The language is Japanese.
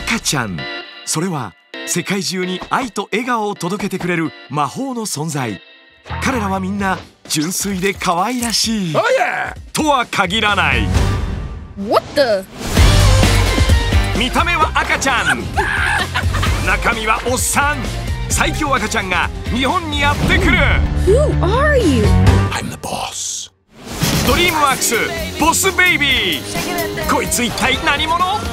赤ちゃん、それは世界中に愛と笑顔を届けてくれる魔法の存在。彼らはみんな純粋で可愛らしい、oh yeah! とは限らない。What the? 見た目は赤ちゃん中身はおっさん。最強赤ちゃんが日本にやってくる。 Who are you? I'm the boss. ドリームワークスボスベイビー。こいつ一体何者？